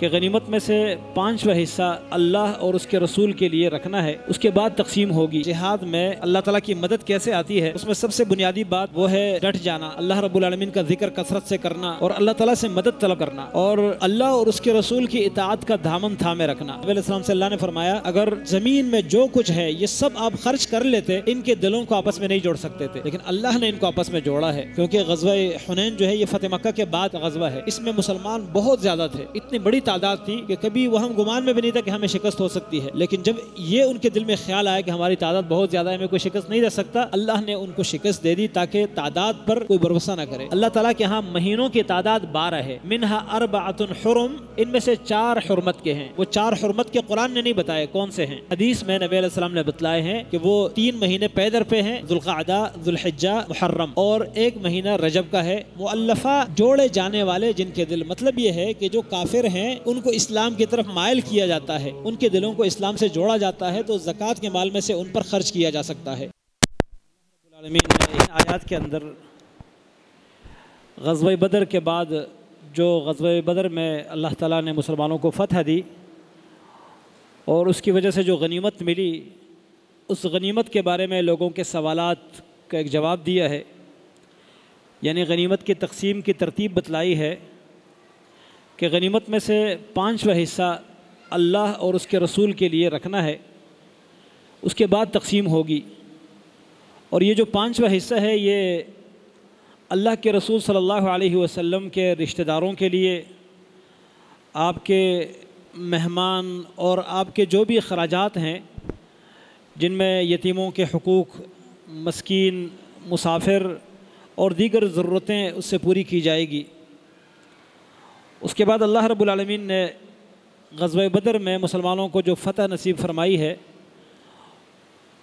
कि गनीमत में से 5वां हिस्सा अल्लाह और उसके रसूल के लिए रखना है, उसके बाद तकसीम होगी। जिहाद में अल्लाह ताला की मदद कैसे आती है, उसमें सबसे बुनियादी बात वो है डट जाना, अल्लाह रब्बुल आलमीन का जिक्र कसरत से करना और अल्लाह ताला से मदद तलब करना और अल्लाह और उसके रसूल की इताअत का दामन थामे रखना। अलैहिस्सलाम से अल्लाह ने फरमाया, अगर ज़मीन में जो कुछ है ये सब आप खर्च कर लेते, इनके दिलों को आपस में नहीं जोड़ सकते थे, लेकिन अल्लाह ने इनको आपस में जोड़ा है। क्योंकि ग़ज़वाए हुनैन जो है ये फ़तह मक्का के बाद ग़ज़वा है, इसमें मुसलमान बहुत ज़्यादा थे, इतनी बड़ी तादाद थी कि कभी वह हम गुमान में भी नहीं था कि हमें शिकस्त हो सकती है। लेकिन जब ये उनके दिल में ख्याल आया कि हमारी तादाद बहुत ज्यादा है, हमें कोई शिकस्त नहीं दे सकता, अल्लाह ने उनको शिकस्त दे दी ताकि तादाद पर कोई भरोसा न करे। अल्लाह ताला के यहाँ महीनों की तादाद 12 है, मिन्हा अर्बअतुन हुरम, इनमें से 4 हुरमत के हैं। वो 4 हुरमत के कुरान ने नहीं बताए कौन से हैं, हदीस में नबी अलैहि सलाम ने बतलाए हैं कि वो 3 महीने पैदर पे हैं, ज़ुल्क़ादा, ज़ुल्हिज्जा, मुहर्रम, और 1 महीना रजब का है। मुअल्लफ़ा जोड़े जाने वाले जिनके दिल, मतलब ये है कि जो काफिर हैं उनको इस्लाम की तरफ मायल किया जाता है, उनके दिलों को इस्लाम से जोड़ा जाता है, तो ज़कात के माल में से उन पर खर्च किया जा सकता है। इन आयत के अंदर ग़ज़वा बदर के बाद जो ग़ज़वा बदर में अल्लाह ताला ने मुसलमानों को फ़तह दी और उसकी वजह से जो गनीमत मिली, उस गनीमत के बारे में लोगों के सवालात का एक जवाब दिया है, यानी गनीमत की तकसीम की तरतीब बतलाई है कि गनीमत में से 5वां हिस्सा अल्लाह और उसके रसूल के लिए रखना है, उसके बाद तकसीम होगी। और ये जो 5वां हिस्सा है ये अल्लाह के रसूल सल्लल्लाहु अलैहि वसल्लम के रिश्तेदारों के लिए, आपके मेहमान और आपके जो भी खराजात हैं जिनमें यतीमों के हुकूक, मस्कीन, मुसाफिर और दीगर ज़रूरतें उससे पूरी की जाएगी। उसके बाद अल्लाह रब्बुल आलमीन ने ग़ज़वा बदर में मुसलमानों को जो फ़तह नसीब फरमाई है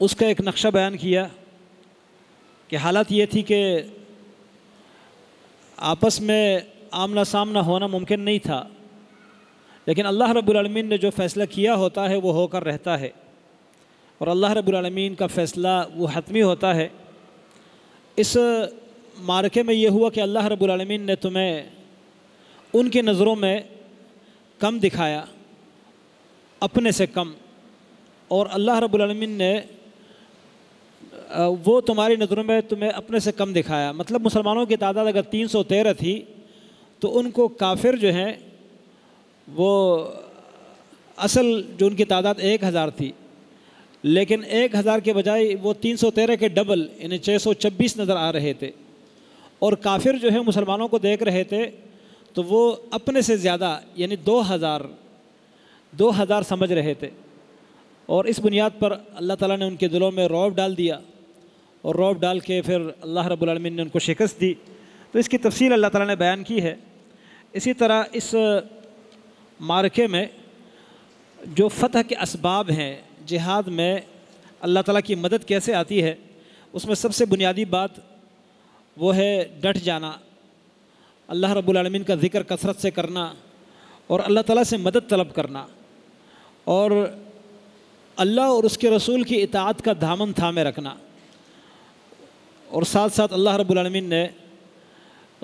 उसका एक नक्शा बयान किया कि हालत ये थी कि आपस में आमना सामना होना मुमकिन नहीं था, लेकिन अल्लाह रब्बुल आलमीन ने जो फ़ैसला किया होता है वो होकर रहता है और अल्लाह रब्बुल आलमीन का फ़ैसला वो हतमी होता है। इस मार्के में ये हुआ कि अल्लाह रब्बुल आलमीन ने तुम्हें उनके नज़रों में कम दिखाया, अपने से कम, और अल्लाह रब्बुल आलमीन ने वो तुम्हारी नज़रों में तुम्हें अपने से कम दिखाया। मतलब मुसलमानों की तादाद अगर 313 थी तो उनको काफिर जो हैं वो असल जो उनकी तादाद 1000 थी, लेकिन 1000 के बजाय वो 313 के डबल यानी 626 नज़र आ रहे थे। और काफिर जो है मुसलमानों को देख रहे थे तो वो अपने से ज़्यादा यानी 2000 समझ रहे थे, और इस बुनियाद पर अल्लाह ताला ने उनके दिलों में रौब डाल दिया और रौब डाल के फिर अल्लाह रब्बुल आलमीन ने उनको शिकस्त दी। तो इसकी तफसील अल्लाह ताला ने बयान की है। इसी तरह इस मार्के में जो फ़तह के असबाब हैं, जिहाद में अल्लाह ताला की मदद कैसे आती है, उसमें सबसे बुनियादी बात वो है डट जाना, अल्लाह रब्बुल आलमीन का ज़िक्र कसरत से करना और अल्लाह ताला से मदद तलब करना और अल्लाह और उसके रसूल की इताअत का दामन थामे रखना। और साथ साथ अल्लाह रब्बुल आलमीन ने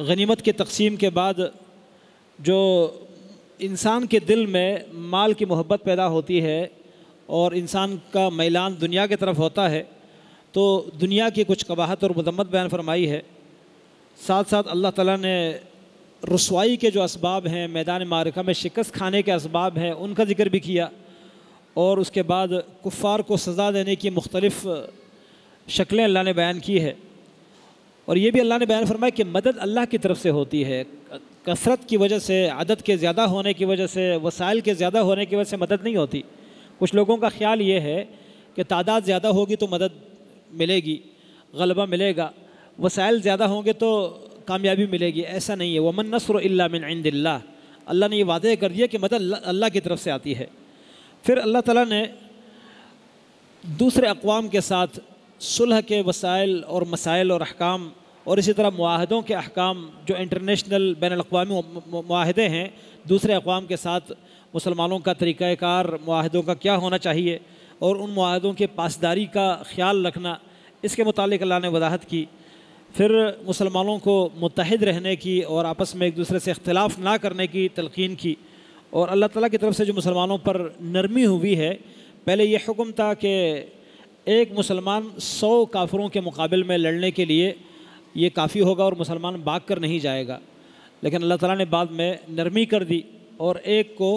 गनीमत के तकसीम के बाद जो इंसान के दिल में माल की मोहब्बत पैदा होती है और इंसान का मैलान दुनिया की तरफ होता है, तो दुनिया की कुछ कबाहत और मज़म्मत बयान फरमाई है। साथ साथ अल्लाह ताला ने रुस्वाई के जो असबाब हैं, मैदान मार्का में शिकस्त खाने के असबाब हैं, उनका जिक्र भी किया और उसके बाद कुफ़ार को सज़ा देने की मुख्तलिफ़ शक्लें अल्लाह ने बयान की है। और ये भी अल्लाह ने बयान फरमाया कि मदद अल्लाह की तरफ से होती है, कसरत की वजह से, आदत के ज़्यादा होने की वजह से, वसाइल के ज़्यादा होने की वजह से मदद नहीं होती। कुछ लोगों का ख्याल ये है कि तादाद ज़्यादा होगी तो मदद मिलेगी, गलबा मिलेगा, वसाइल ज़्यादा होंगे तो कामयाबी मिलेगी। ऐसा नहीं है। वमन नस्र इल्ला मिन इंदिल्लाह, अल्लाह ने ये वादा कर दिया कि मदद अल्लाह की तरफ से आती है। फिर अल्लाह ताला ने दूसरे अक़वाम के साथ सुलह के वसाइल और मसाइल और अहकाम और इसी तरह मुआहदों के अहकाम, जो इंटरनेशनल बैनुल-अक़वामी मुआहदे हैं, दूसरे अक़वाम के साथ मुसलमानों का तरीक़ाकार मुआहदों का क्या होना चाहिए और उन मुआहदों के पासदारी का ख्याल रखना, इसके मुतालिक अल्लाह ने वजाहत की। फिर मुसलमानों को मुत्तहिद रहने की और आपस में एक दूसरे से इख्तिलाफ़ ना करने की तलक़ीन की और अल्लाह ताला की तरफ से जो मुसलमानों पर नरमी हुई है, पहले ये हुक्म था कि एक मुसलमान 100 काफिरों के मुकाबले में लड़ने के लिए ये काफ़ी होगा और मुसलमान भाग कर नहीं जाएगा, लेकिन अल्लाह ताला ने बाद में नरमी कर दी और एक को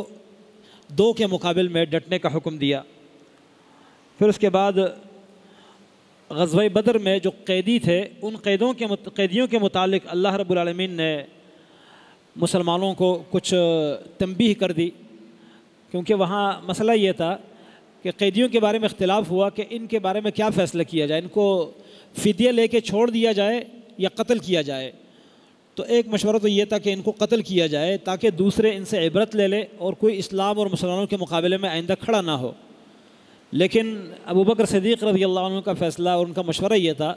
2 के मुकाबले में डटने का हुक्म दिया। फिर उसके बाद ग़ज़वा बदर में जो कैदी थे उन कैदियों के मुतालिक अल्लाह रब्बुल आलमीन ने मुसलमानों को कुछ तंबीह कर दी, क्योंकि वहाँ मसला ये था कि कैदियों के बारे में इख्तिलाफ हुआ कि इनके बारे में क्या फ़ैसला किया जाए, इनको फ़िदिया लेके छोड़ दिया जाए या कत्ल किया जाए। तो एक मशवरा तो ये था कि इनको कत्ल किया जाए ताकि दूसरे इनसे इबरत ले लें और कोई इस्लाम और मुसलमानों के मुकाबले में आइंदा खड़ा ना हो। लेकिन अबू बकर सिद्दीक़ रज़ियल्लाहु अन्हु का फ़ैसला और उनका मशवरा ये था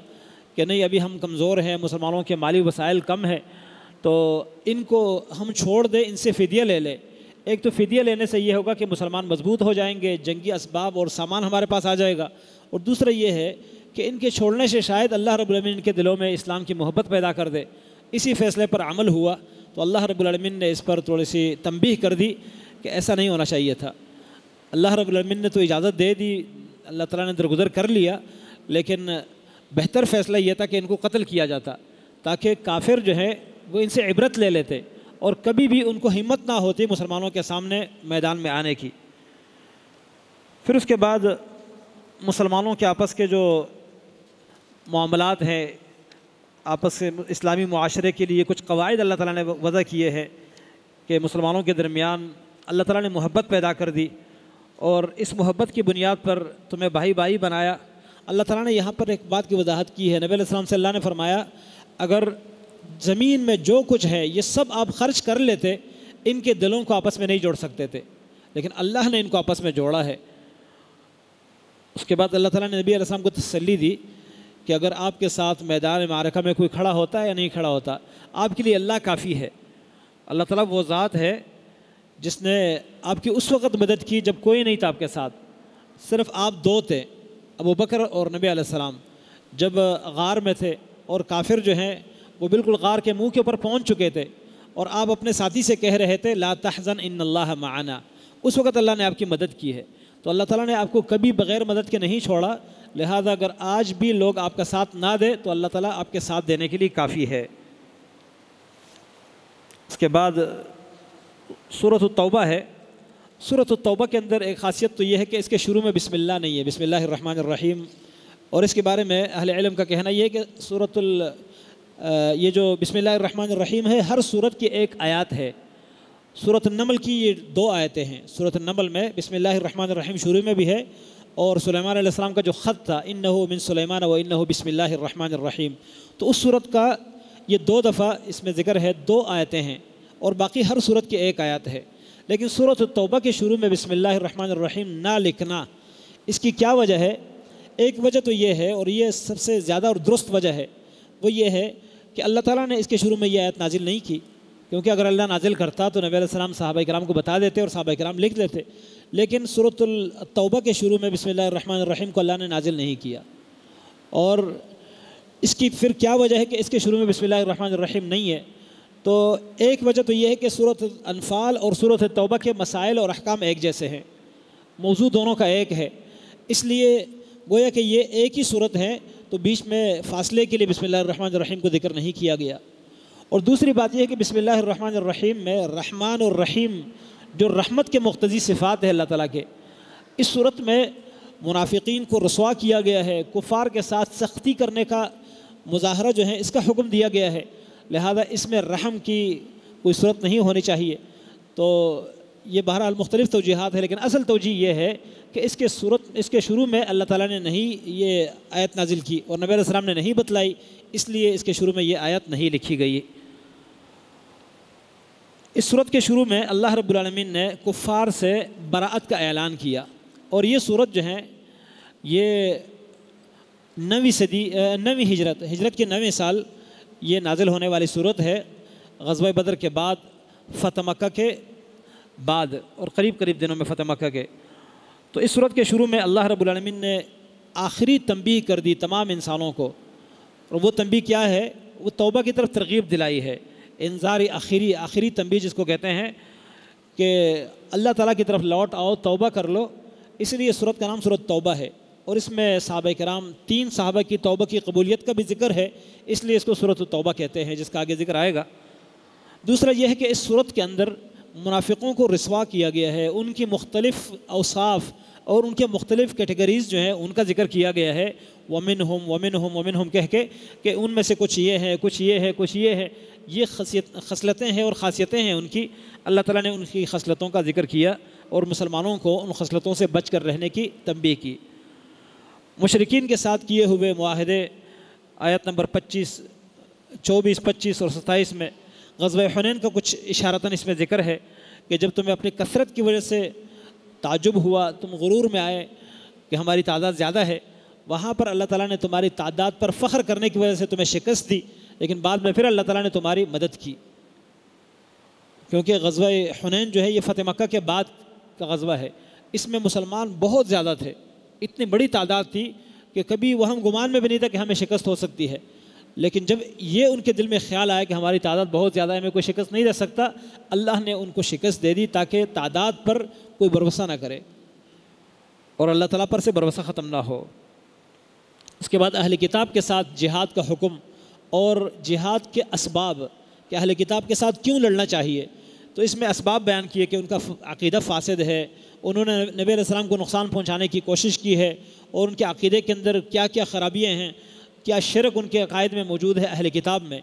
कि नहीं, अभी हम कमज़ोर हैं, मुसलमानों के माली वसाइल कम हैं, तो इनको हम छोड़ दें, इनसे फ़िदिया ले लें। एक तो फ़िदिया लेने से ये होगा कि मुसलमान मजबूत हो जाएंगे, जंगी असबाब और सामान हमारे पास आ जाएगा, और दूसरा ये है कि इनके छोड़ने से शायद अल्लाह रब्बुल आलमीन के दिलों में इस्लाम की मोहब्बत पैदा कर दे। इसी फ़ैसले पर अमल हुआ तो अल्लाह रब्बुल आलमीन ने इस पर थोड़ी सी तंबीह कर दी कि ऐसा नहीं होना चाहिए था। अल्लाह रब्बुल आलमीन ने तो इजाज़त दे दी, अल्लाह ताला ने दरगुजर कर लिया, लेकिन बेहतर फ़ैसला यह था कि इनको कत्ल किया जाता ताकि काफिर जो है वो इनसे इबरत ले लेते और कभी भी उनको हिम्मत ना होती मुसलमानों के सामने मैदान में आने की। फिर उसके बाद मुसलमानों के आपस के जो मामलात हैं, आपस में इस्लामी मुआशरे के लिए कुछ कवायद अल्लाह ताला ने वज़ा किए हैं कि मुसलमानों के दरमियान अल्लाह ताला ने मोहब्बत पैदा कर दी और इस मोहब्बत की बुनियाद पर तुम्हें भाई भाई बनाया। अल्लाह ताला ने यहाँ पर एक बात की वजाहत की है, नबी अलैहिस्सलाम सल्लल्लाहु अलैहि वसल्लम ने फरमाया अगर ज़मीन में जो कुछ है ये सब आप खर्च कर लेते, इनके दिलों को आपस में नहीं जोड़ सकते थे, लेकिन अल्लाह ने इनको आपस में जोड़ा है। उसके बाद अल्लाह ताला ने नबी अलैहि सल्लम को तसल्ली दी कि अगर आपके साथ मैदान मारका में कोई खड़ा होता है या नहीं खड़ा होता, आपके लिए अल्लाह काफ़ी है। अल्लाह ताला वो ज़ात है जिसने आपकी उस वक़्त मदद की जब कोई नहीं था आपके साथ, सिर्फ आप 2 थे, अबू बकर और नबी अलैहि सल्लम, जब गार में थे और काफिर जो हैं वो बिल्कुल गार के मुंह के ऊपर पहुंच चुके थे और आप अपने साथी से कह रहे थे ला तहज़न इन्नल्लाह मआना। उस वक़्त अल्लाह ने आपकी मदद की है, तो अल्लाह ताला ने आपको कभी बग़ैर मदद के नहीं छोड़ा। लिहाजा अगर आज भी लोग आपका साथ ना दे तो अल्लाह ताला आपके साथ देने के लिए काफ़ी है। उसके बाद सूरत तौबा है। सूरत तौबा के अंदर एक खासियत तो ये है कि इसके शुरू में बिस्मिल्लाह नहीं है, बिस्मिल्लाहिर्रहमानिर्रहीम, और इसके बारे में अहले इल्म का कहना यह है कि ये जो बिस्मिल्लाहिर्रहमानिर्रहीम है हर सूरत की एक आयत है। सूरत नमल की ये 2 आयतें हैं। सूरत नमल में बिस्मिल्लाहिर्रहमानिर्रहीम शुरू में भी है और सुलेमान अलैहिस्सलाम का जो ख़त था इन्नहु मिन सुलेमान व इन्नहु बिस्मिल्लाहिर्रहमानिर्रहीम, तो उस सूरत का ये 2 दफ़ा इसमें ज़िक्र है, 2 आयतें हैं और बाकी हर सूरत की एक आयत है। लेकिन सूरत तौबा के शुरू में बिस्मिल्लाहिर्रहमानिर्रहीम ना लिखना, इसकी क्या वजह है? एक वजह तो ये है और ये सबसे ज़्यादा और दुरुस्त वजह है, वो ये है कि अल्लाह ताला ने इसके शुरू में ये आयत नाजिल नहीं की, क्योंकि अगर अल्लाह नाजिल करता तो नबी अलैहिस्सलाम सहाबा-ए-किराम को बता देते और सहाबा-ए-किराम लिख लेते, लेकिन सूरतुल तौबा के शुरू में बिस्मिल्लाहिर्रहमानिर्रहीम को अल्लाह ने नाजिल नहीं किया। और इसकी फिर क्या वजह है कि इसके शुरू में बिस्मिल्लाहिर्रहमानिर्रहीम नहीं है? तो एक वजह तो यह है कि सूरत अनफ़ाल और सूरत तौबा के मसाइल और अहकाम एक जैसे हैं, मौजू दोनों का एक है, इसलिए गोया कि ये एक ही सूरत है, तो बीच में फ़ासले के लिए बिस्मिल्लाहिर्रहमानिर्रहीम को जिक्र नहीं किया गया। और दूसरी बात यह है कि बिस्मिल्लाहिर्रहमानिर्रहीम में रहमान और रहीम जो रहमत के मुख्तज़ी सिफ़ात है अल्लाह ताला के, इस सूरत में मुनाफिकीन को रसवा किया गया है, कुफ़ार के साथ सख्ती करने का मुजाहरा जो है इसका हुक्म दिया गया है, लिहाजा इसमें रहम की कोई सूरत नहीं होनी चाहिए। तो ये बहरहाल मुख्तलिफ़ तौजीहात है, लेकिन असल तौजीह यह है कि इसके शुरू में अल्लाह ताला ने नहीं ये आयत नाजिल की और नबी अलैहिस्सलाम ने नहीं बतलाई, इसलिए इसके शुरू में ये आयत नहीं लिखी गई। इस सूरत के शुरू में अल्लाह रब्बुल आलमीन ने कुफ़ार से बराअत का ऐलान किया और ये सूरत जो है ये 9वीं हिजरत के 9वें साल ये नाजिल होने वाली सूरत है, ग़ज़वा बदर के बाद, फ़तह मक्का के बाद और करीब दिनों में फ़तह मक्का के। तो इस सूरत के शुरू में अल्लाह रब्बुल आलमीन ने आखिरी तंबीह कर दी तमाम इंसानों को, और वो तंबीह क्या है? वो तौबा की तरफ तरगीब दिलाई है, इंज़ारी आखिरी तंबीह जिसको कहते हैं कि अल्लाह ताला की तरफ लौट आओ, तौबा कर लो। इसलिए सूरत का नाम सूरत तौबा है और इसमें सहाबा किराम, तीन सहाबा की तौबा की कबूलियत का भी जिक्र है, इसलिए इसको सूरत तौबा कहते हैं, जिसका आगे जिक्र आएगा। दूसरा यह है कि इस सूरत के अंदर मुनाफिकों को रिसवा किया गया है, उनकी मुख्तलिफ़ औसाफ और उनके मुख्तलिफ़ कैटेगरीज़ जो हैं उनका जिक्र किया गया है। वमिनहुम वमिनहुम वमिनहुम कह के कि उनमें से कुछ ये हैं, कुछ ये है, कुछ ये है, ये खसलतें हैं और ख़ासियतें हैं उनकी। अल्लाह ताला ने उनकी खसलतों का जिक्र किया और मुसलमानों को उन खसलतों से बच कर रहने की तंबीह की। मुशरिकीन के साथ किए हुए मुआहदे आयत नंबर 25, 24, 25 और 27 में ग़ज़वा हुनैन का कुछ इशारतन इसमें ज़िक्र है कि जब तुम्हें अपनी कसरत की वजह से ताजुब हुआ, तुम गुरूर में आए कि हमारी तादाद ज़्यादा है, वहाँ पर अल्लाह ताला ने तुम्हारी तादाद पर फ़ख्र करने की वजह से तुम्हें शिकस्त दी, लेकिन बाद में फिर अल्लाह ताला ने तुम्हारी मदद की। क्योंकि ग़ज़वा हुनैन जो है ये फ़तह मक्का के बाद का ग़ज़वा है, इसमें मुसलमान बहुत ज़्यादा थे, इतनी बड़ी तादाद थी कि कभी वह हम गुमान में भी नहीं था कि हमें शिकस्त हो सकती है। लेकिन जब ये उनके दिल में ख्याल आया कि हमारी तादाद बहुत ज़्यादा है, हमें कोई शिकस्त नहीं दे सकता, अल्लाह ने उनको शिकस्त दे दी ताकि तादाद पर कोई भरोसा ना करे और अल्लाह ताला पर से भरोसा ख़त्म ना हो। उसके बाद अहले किताब के साथ जिहाद का हुक्म और जिहाद के असबाब कि अहले किताब के साथ क्यों लड़ना चाहिए, तो इसमें असबाब बयान किए कि उनका अक़ीदा फ़ासिद है, उन्होंने नबी अलैहि सलाम को नुकसान पहुँचाने की कोशिश की है और उनके अक़ीदे के अंदर क्या क्या ख़राबियाँ हैं, क्या शिरक उनके अक़ायद में मौजूद है अहले किताब में।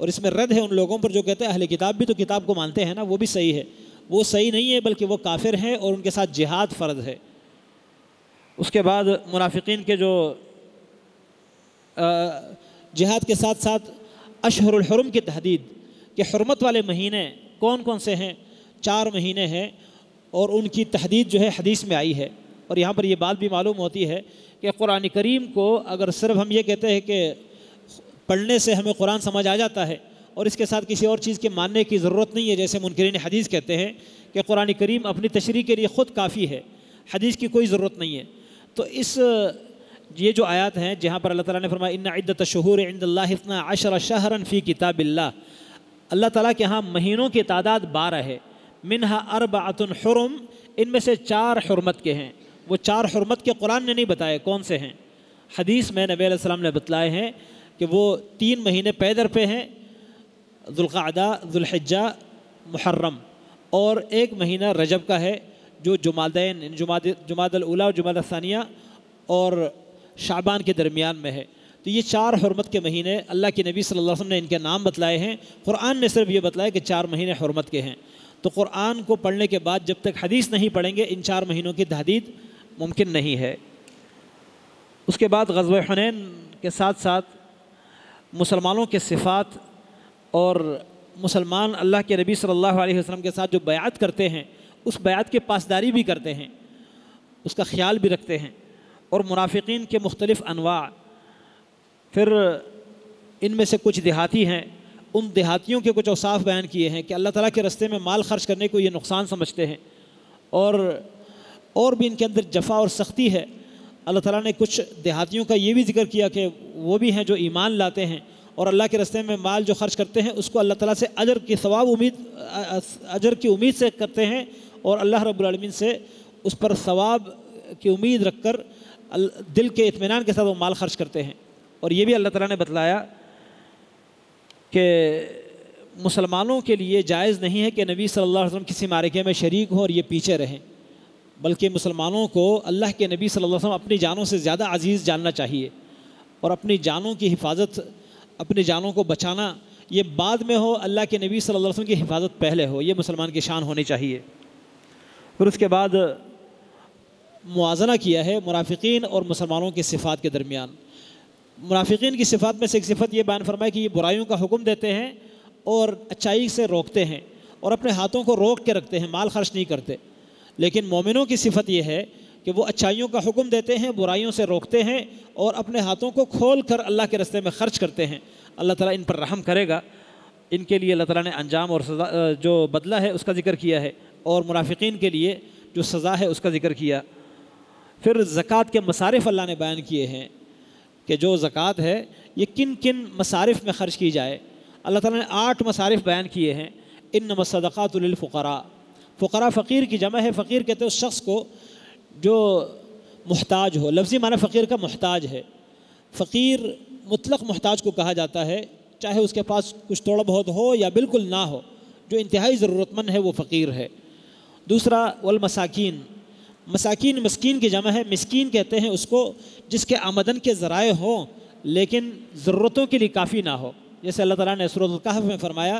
और इसमें रद्द है उन लोगों पर जो कहते हैं अहले किताब भी तो किताब को मानते हैं ना, वो भी सही है, वो सही नहीं है बल्कि वो काफिर हैं और उनके साथ जिहाद फ़र्ज है। उसके बाद मुनाफिकीन के जो जिहाद के साथ साथ अशहरुल हुरम की तहदीद कि हुरमत वाले महीने कौन कौन से हैं, 4 महीने हैं, और उनकी तहदीद जो है हदीस में आई है। और यहाँ पर ये बात भी मालूम होती है कि कुरान करीम को अगर सिर्फ हम ये कहते हैं कि पढ़ने से हमें कुरान समझ आ जाता है और इसके साथ किसी और चीज़ के मानने की ज़रूरत नहीं है, जैसे मुनकरीन हदीस कहते हैं कि कुरान करीम अपनी तशरीह के लिए ख़ुद काफ़ी है, हदीस की कोई ज़रूरत नहीं है। तो इस ये जो आयत हैं जहाँ पर अल्लाह ताला ने फरमाया इन्ना इद्दत शुहूर इंदल्लाह 12 शहरन फ़ी किताबिल्लाह, अल्लाह ताला के यहाँ महीनों की तादाद 12 है। मिन्हा 4 हुरम, इनमें से 4 हुरमत के हैं। वो 4 हुरमत के कुरान ने नहीं बताए कौन से हैं, हदीस में नबी अलैहि सलाम ने बतलाए हैं कि वो 3 महीने पैदर पे हैं, ज़ुल्क़ादा, ज़ुल्हिज्जा, मुहर्रम, और 1 महीना रजब का है जो जुमादैन, जुमादल उला और जुमादल सानिया और शाबान के दरमियान में है। तो ये 4 हुरमत के महीने अल्लाह के नबी सल्लल्लाहु अलैहि वसल्लम ने इनके नाम बतलाए हैं, कुरान ने सिर्फ ये बतलाया कि 4 महीने हुरमत के हैं। तो कुरान को पढ़ने के बाद जब तक हदीस नहीं पढ़ेंगे इन 4 महीनों की तहदीद मुमकिन नहीं है। उसके बाद ग़ज़वा हुनैन के साथ साथ मुसलमानों के सिफ़ात और मुसलमान अल्लाह के नबी सल्लल्लाहु अलैहि वसल्लम के साथ जो बयात करते हैं उस बयात के पासदारी भी करते हैं, उसका ख्याल भी रखते हैं। और मुनाफिकीन के मुख्तलिफ़ अनवा, फिर इनमें से कुछ देहाती हैं, उन देहातियों के कुछ औसाफ़ बयान किए हैं कि अल्लाह ताला के रास्ते में माल खर्च करने को ये नुकसान समझते हैं और भी इनके अंदर जफा और सख्ती है। अल्लाह ताला ने कुछ देहातियों का ये भी जिक्र किया कि वो भी हैं जो ईमान लाते हैं और अल्लाह के रास्ते में माल जो खर्च करते हैं उसको अल्लाह ताला से अजर की उम्मीद से करते हैं और अल्लाह रब्बुल आलमीन से उस पर सवाब की उम्मीद रख कर दिल के इत्मीनान के साथ वो माल खर्च करते हैं। और ये भी अल्लाह ताला ने बतलाया कि मुसलमानों के लिए जायज़ नहीं है कि नबी सल्लल्लाहु अलैहि वसल्लम किसी मारके में शरीक हों और ये पीछे रहें, बल्कि मुसलमानों को अल्लाह के नबी सल्लल्लाहु अलैहि वसल्लम अपनी जानों से ज़्यादा अजीज़ जानना चाहिए और अपनी जानों की हिफाजत, अपनी जानों को बचाना ये बाद में हो, अल्लाह के नबी सल्लल्लाहु अलैहि वसल्लम की हिफाजत पहले हो, ये मुसलमान की शान होनी चाहिए। फिर उसके बाद मुआजना किया है मुनाफिकीन और मुसलमानों की सिफ़ात के दरमियान। मुनाफिकीन की सिफ़ात में से एक सिफ़त ये बयान फरमाया कि ये बुराइयों का हुक्म देते हैं और अच्छाई से रोकते हैं और अपने हाथों को रोक के रखते हैं, माल खर्च नहीं करते। लेकिन मोमिनों की सिफ़त यह है कि वो अच्छाइयों का हुक्म देते हैं, बुराइयों से रोकते हैं और अपने हाथों को खोल कर अल्लाह के रास्ते में ख़र्च करते हैं। अल्लाह ताला इन पर रहम करेगा, इनके लिए अल्लाह ताला ने अंजाम और सज़ा जो बदला है उसका जिक्र किया है और मुनाफिकीन के लिए जो सज़ा है उसका जिक्र किया। फिर ज़कात के मसारिफ़ अल्लाह ने बयान किए हैं कि जो ज़कात है ये किन किन मसारिफ़ में ख़र्च की जाए। अल्लाह ताला ने 8 मसारिफ़ बयान किए हैं। इन्नमस्सदक़ातु लिल्फ़ुक़रा, फ़ुकरा फ़कीर की जमा है। फ़कीर कहते हैं उस शख्स को जो मुहताज हो। लफ्ज़ी माना फ़कीर का मुहताज है। फ़कीर मुतलक मुहताज को कहा जाता है, चाहे उसके पास कुछ थोड़ा बहुत हो या बिल्कुल ना हो, जो इंतहाई ज़रूरतमंद है वो फ़कीर है। दूसरा वल मसाकीन, मसाकीन मस्कीन की जमा है। मस्कीन कहते हैं उसको जिसके आमदन के ज़राए हों लेकिन ज़रूरतों के लिए काफ़ी ना हो। जैसे अल्लाह ताला ने सूरह कहफ़ में फरमाया